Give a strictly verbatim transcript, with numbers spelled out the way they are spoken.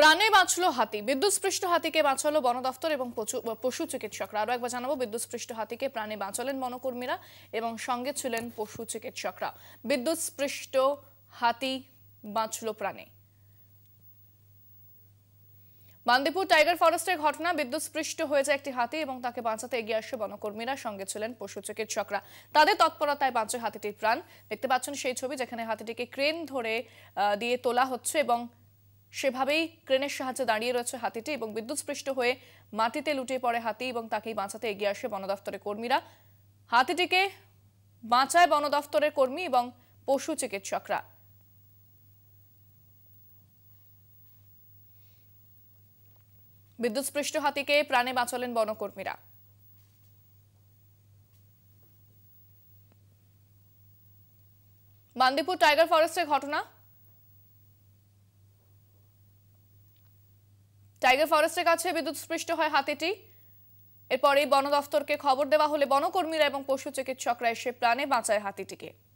প্রাণে বাঁচলো হাতি। বিদ্যুৎস্পৃষ্ট হাতিকে বাঁচালো বন দপ্তর এবং পশু চিকিৎসকরা। আরো একবার জানাবো, বিদ্যুৎস্পৃষ্ট হাতিকে প্রাণে বাঁচালেন বনকর্মীরা এবং সঙ্গে ছিলেন পশু চিকিৎসকরা। বিদ্যুৎস্পৃষ্ট হাতি বাঁচলো প্রাণে। বান্দিপুর টাইগার ফরেস্টের ঘটনা, বিদ্যুৎস্পৃষ্ট হয়ে যায় একটি হাতি এবং তাকে বাঁচাতে এগিয়ে আসে বনকর্মীরা, সঙ্গে ছিলেন পশু চিকিৎসকরা। তাদের তৎপরতায় বাঁচে হাতিটির প্রাণ। দেখতে পাচ্ছেন সেই ছবি যেখানে হাতিটিকে ক্রেন ধরে দিয়ে তোলা হচ্ছে এবং সেভাবেই ক্রেনের সাহায্যে দাঁড়িয়ে রয়েছে হাতিটি এবং বিদ্যুৎস্পৃষ্ট হয়ে মাটিতে লুটিয়ে পড়ে হাতি এবং তাকেই বাঁচাতে এগিয়ে আসে বন দপ্তরের কর্মীরা। হাতিটিকে বাঁচায় বন দপ্তরের কর্মী এবং পশু চিকিৎসকরা। বিদ্যুৎস্পৃষ্ট হাতিকে প্রাণে বাঁচালেন বনকর্মীরা। বান্দিপুর টাইগার ফরেস্টের ঘটনা, টাইগার ফরেস্টের কাছে বিদ্যুৎস্পৃষ্ট হয় হাতিটি। এরপরেই বন দফতরকে খবর দেওয়া হলে বনকর্মীরা এবং পশু চিকিৎসকরা এসে প্রাণে বাঁচায় হাতিটিকে।